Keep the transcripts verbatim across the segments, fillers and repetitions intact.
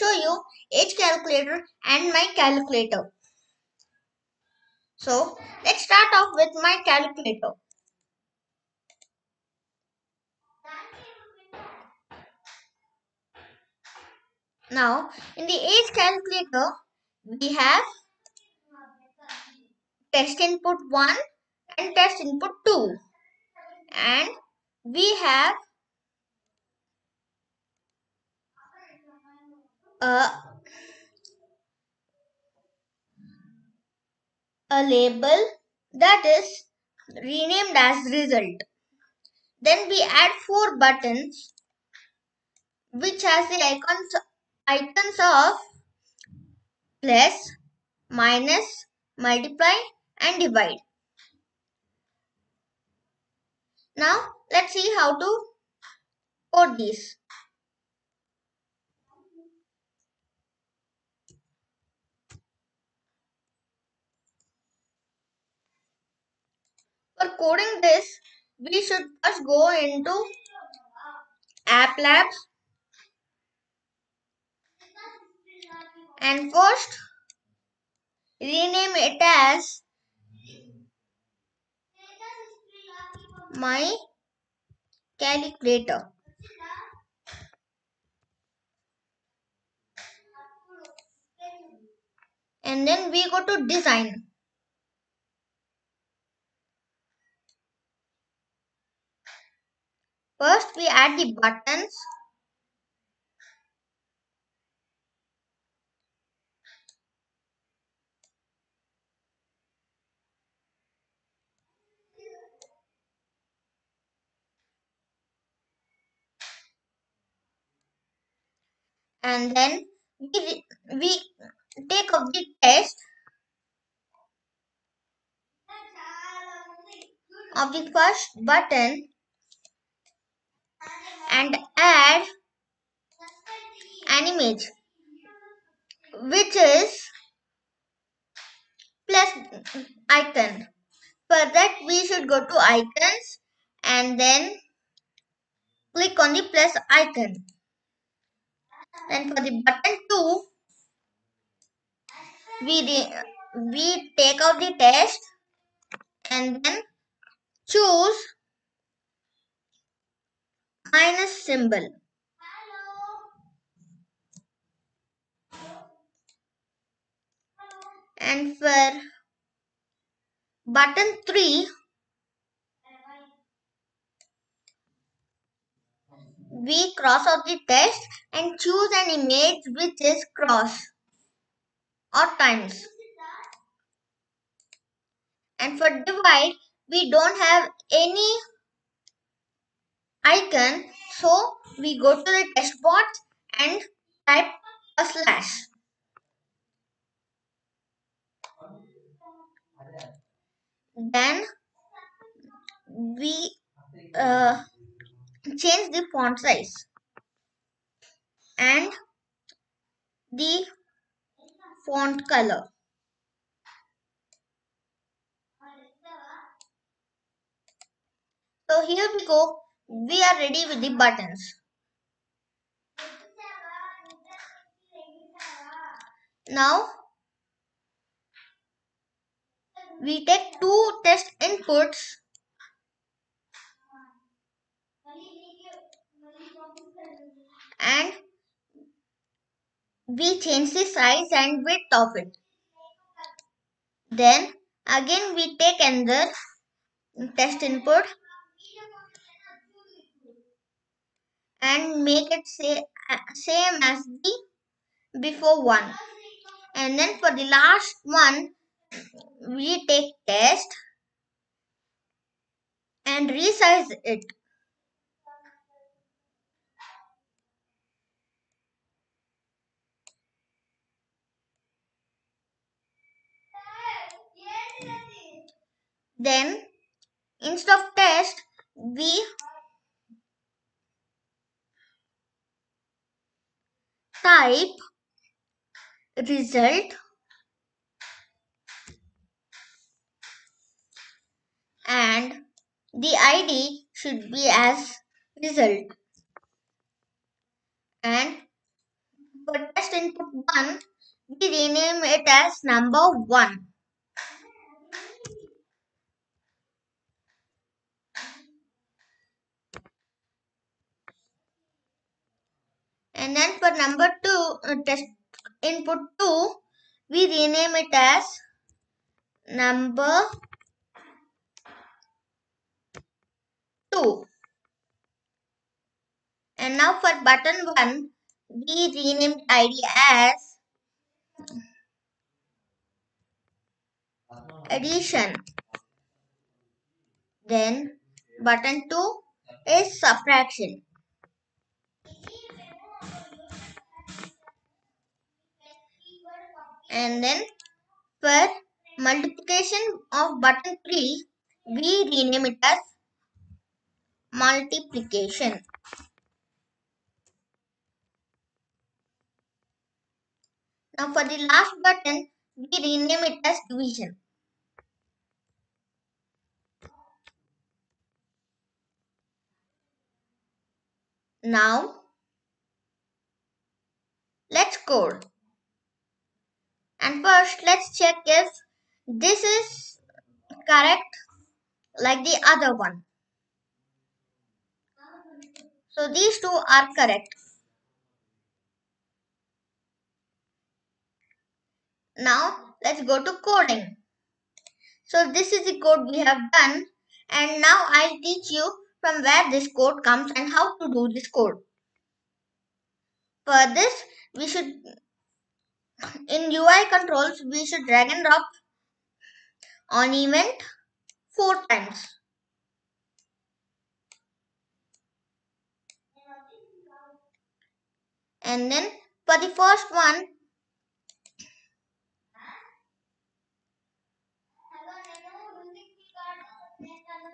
show you age calculator and my calculator. So let's start off with my calculator. Now in the age calculator we have test input one and test input two, and we have a, a label that is renamed as result. Then we add four buttons which has the icons icons of plus, minus, multiply and divide. Now let's see how to code these. For coding this, we should first go into App Lab and first rename it as my calculator. And then we go to design. First we add the buttons. And then we, we take up the test of the first button and add an image which is plus icon. For that we should go to icons and then click on the plus icon. And for the button two, we, we take out the test and then choose minus symbol. And for button three, we cross out the test and choose an image which is cross or times. And for divide, we don't have any icon, so we go to the test box and type a slash. Then we uh, change the font size and the font color. So here we go, we are ready with the buttons. Now we take two test inputs and we change the size and width of it. Then again we take another test input and make it say, same as the before one. And then for the last one we take test and resize it. Then instead of test, we type result and the I D should be as result. And for test first input one, we rename it as number one. And then for number two, uh, test input two, we rename it as number two. And now for button one, we renamed I D as addition. Then button two is subtraction. And then for multiplication of button three, we rename it as multiplication. Now for the last button, we rename it as division. Now let's code. And first, let's check if this is correct like the other one. So these two are correct. Now let's go to coding. So this is the code we have done, and now I'll teach you from where this code comes and how to do this code. For this, we should in U I controls, we should drag and drop on event four times. And then for the first one,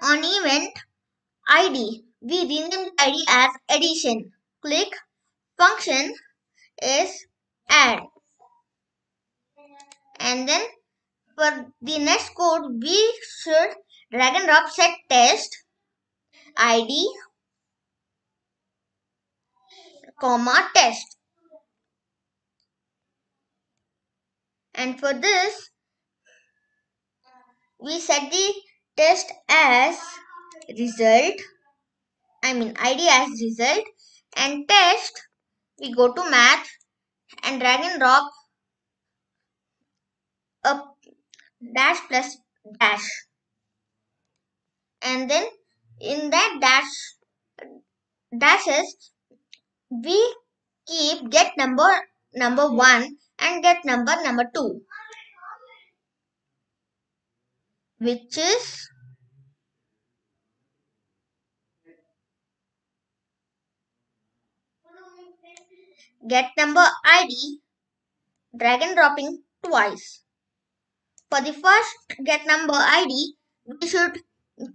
on event I D, we rename I D as addition. Click function is add. And then for the next code, we should drag and drop set test I D, comma test. And for this, we set the test as result. I mean I D as result, and test. We go to math and drag and drop a dash plus dash, and then in that dash dashes we keep get number number one and get number number two, which is get number I D, drag and dropping twice. For the first get number I D, we should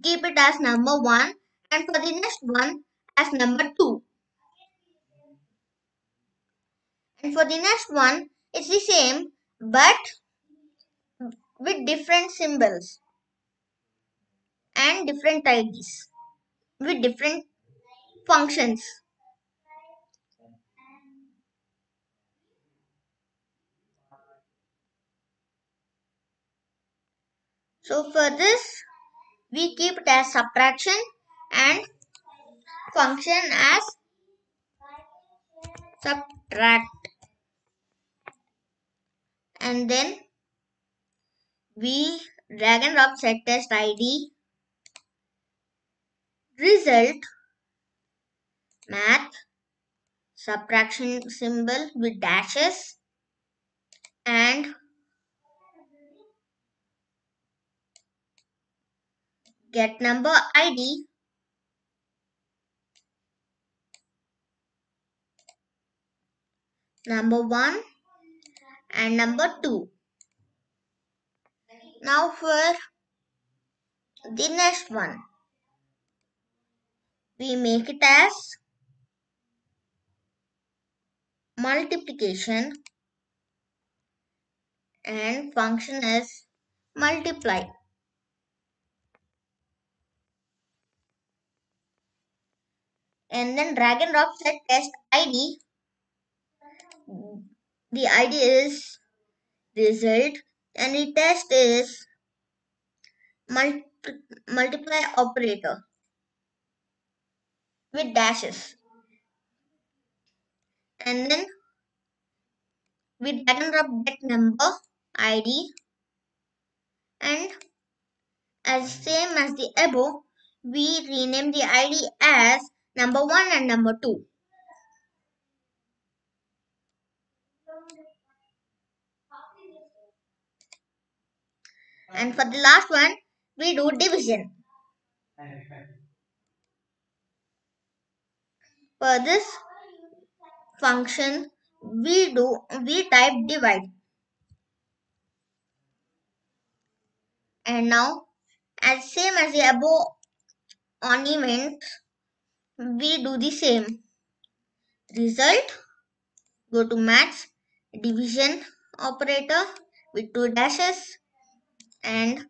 keep it as number one, and for the next one as number two. And for the next one, it's the same but with different symbols and different I Ds with different functions. So for this, we keep it as subtraction and function as subtract. And then we drag and drop set test I D, result, math, subtraction symbol with dashes, and get number I D, number one and number two. Now for the next one, we make it as multiplication and function is multiply. And then drag and drop set test I D, the I D is result and the test is multi multiply operator with dashes, and then we pattern up that number I D, and as same as the above, we rename the I D as number one and number two. And for the last one, we do division. For this function, we do we type divide. And now, as same as the above on events, we do the same. Result, go to maths, division operator with two dashes, and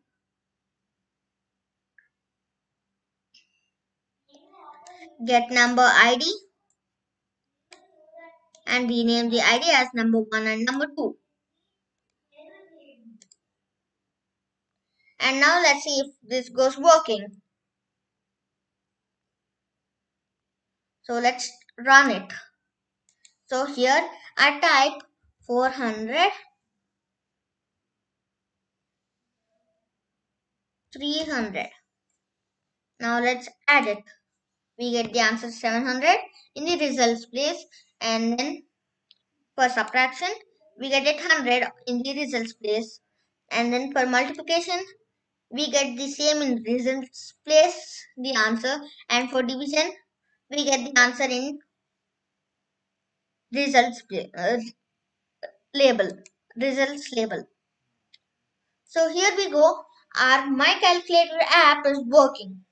get number I D, and rename the I D as number one and number two. And now let's see if this goes working. So let's run it. So here I type four hundred, three hundred. Now let's add it. We get the answer seven hundred in the results place, and then for subtraction we get it one hundred in the results place, and then for multiplication we get the same in results place, the answer, and for division we get the answer in results play, uh, label, results label. So here we go. Our My Calculator app is working.